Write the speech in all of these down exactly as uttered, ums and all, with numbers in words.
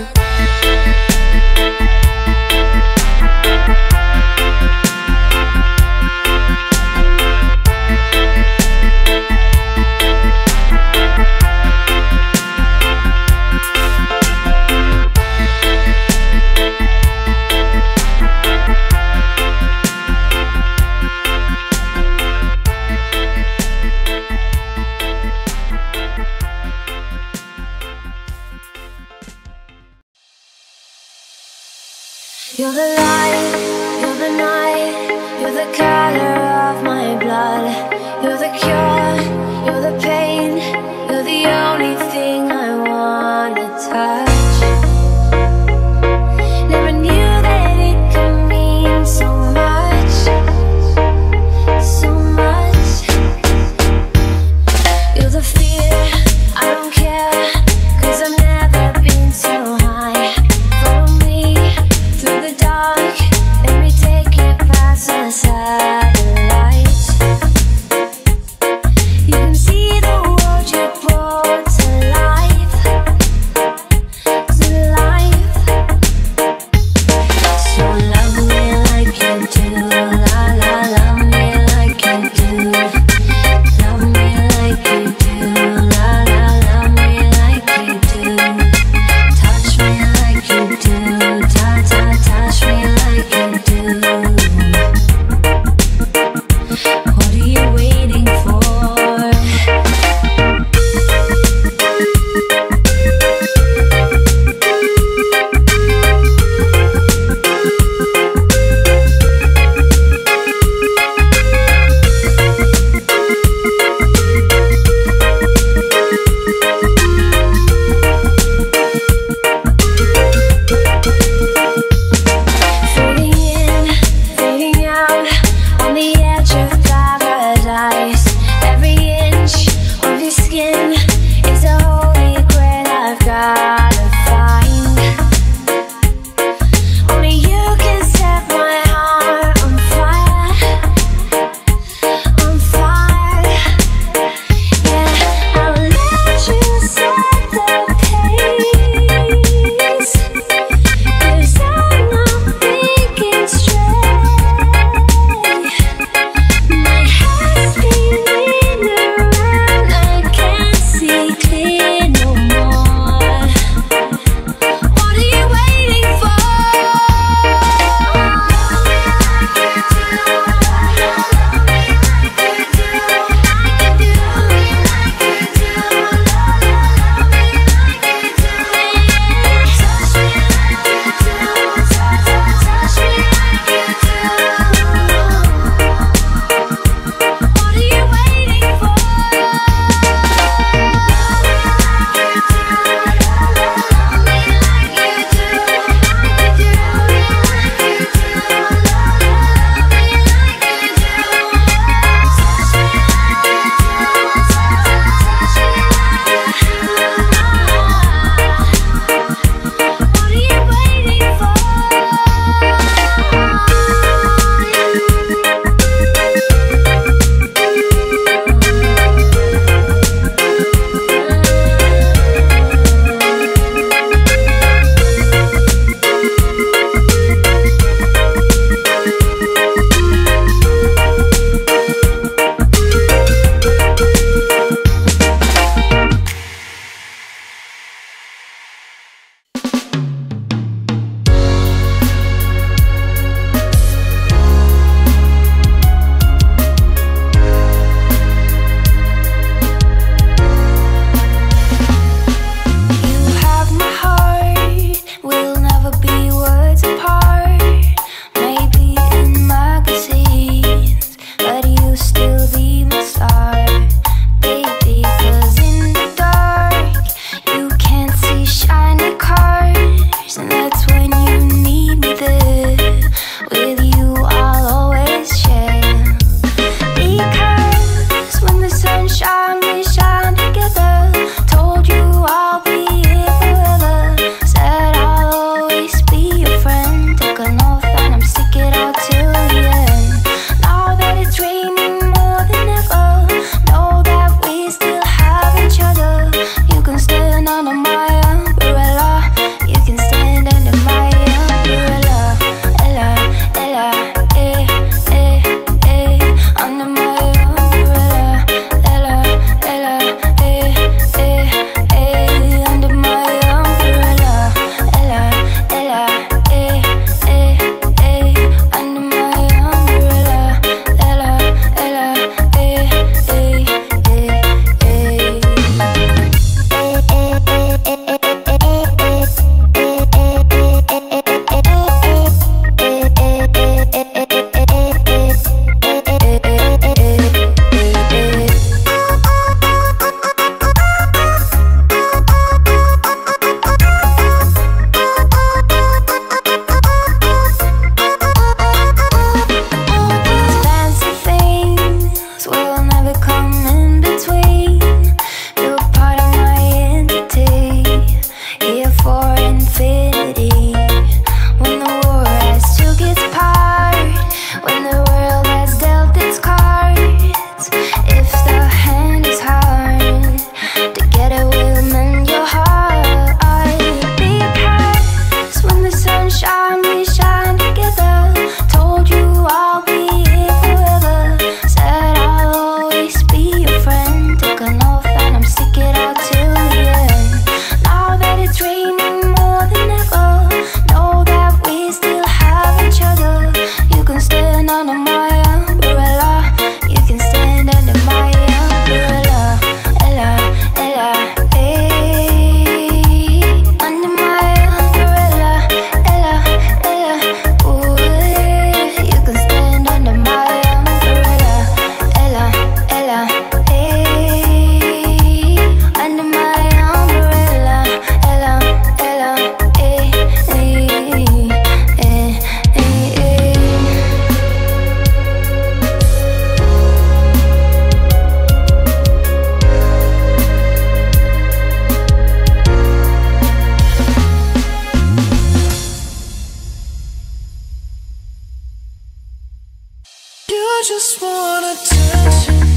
counter. You're the light, you're the night, you're the color of my blood. You're the cure, you're the pain, you're the only thing I wanna touch. Never knew that it could mean so much, so much. You're the fear, I don't care, 'cause I've never been so high. Follow me through the dark, let me take it past the satellites. if you left me alone.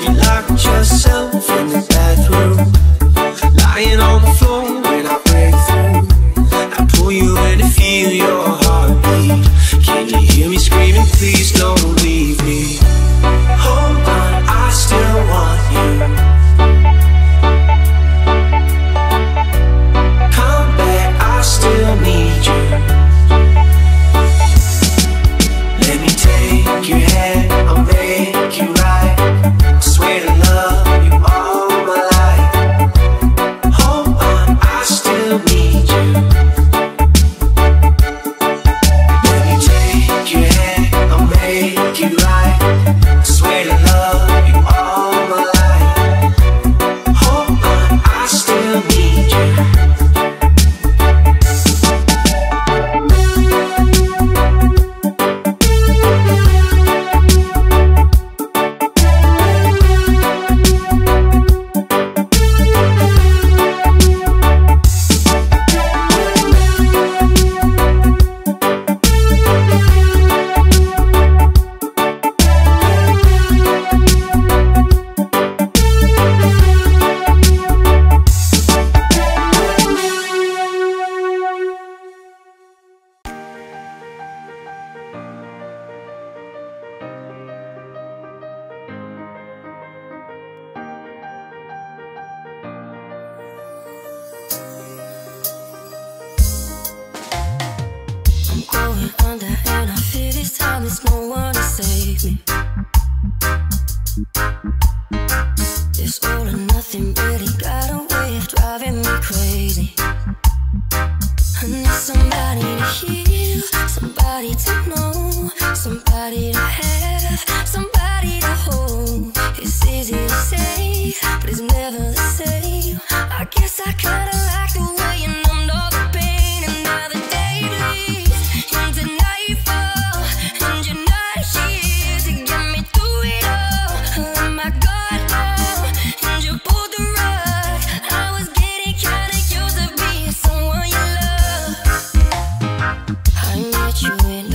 You locked yourself in the under, and I feel this time there's no one to save me. This all or nothing really got a way of driving me crazy. I need somebody to heal, somebody to know, somebody to have, somebody to hold. It's easy to say, but it's never the same. I guess I kinda like the way you numbed all the pain, and now the day bleeds into nightfall, and you're not here to get me through it all. I let my guard down, and you pulled the rug. I was getting kinda used to being someone you love. I met you in